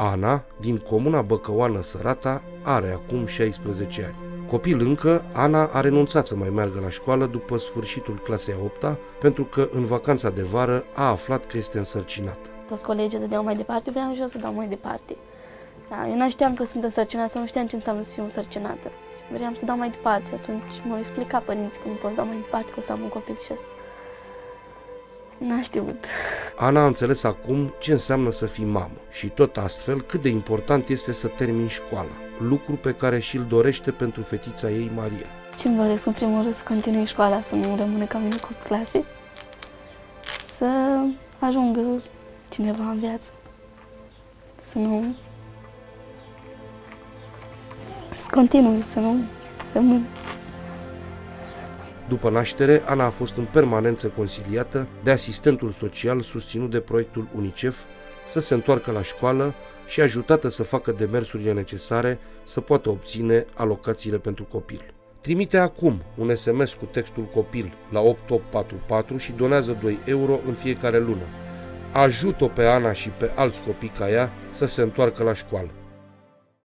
Ana, din comuna Băcăoană-Sărata, are acum 16 ani. Copil încă, Ana a renunțat să mai meargă la școală după sfârșitul clasei a 8-a, pentru că în vacanța de vară a aflat că este însărcinată. Toți colegii dădeau mai departe, vreau și eu să dau mai departe. Da, eu nu știam că sunt însărcinată, sau nu știam ce înseamnă să fiu însărcinată. Vreau să dau mai departe, atunci m-au explicat părinții că nu pot să dau mai departe, că o să am un copil și asta. N-a știut. Ana a înțeles acum ce înseamnă să fii mamă și tot astfel cât de important este să termini școala, lucru pe care și-l dorește pentru fetița ei, Maria. Ce-mi doresc în primul rând să continui școala, să nu rămână ca mine cu clase, să ajungă cineva în viață, să nu... să continui, să nu rămână. După naștere, Ana a fost în permanență consiliată de asistentul social susținut de proiectul UNICEF să se întoarcă la școală și ajutată să facă demersurile necesare să poată obține alocațiile pentru copil. Trimite acum un SMS cu textul copil la 8844 și donează 2 euro în fiecare lună. Ajută-o pe Ana și pe alți copii ca ea să se întoarcă la școală.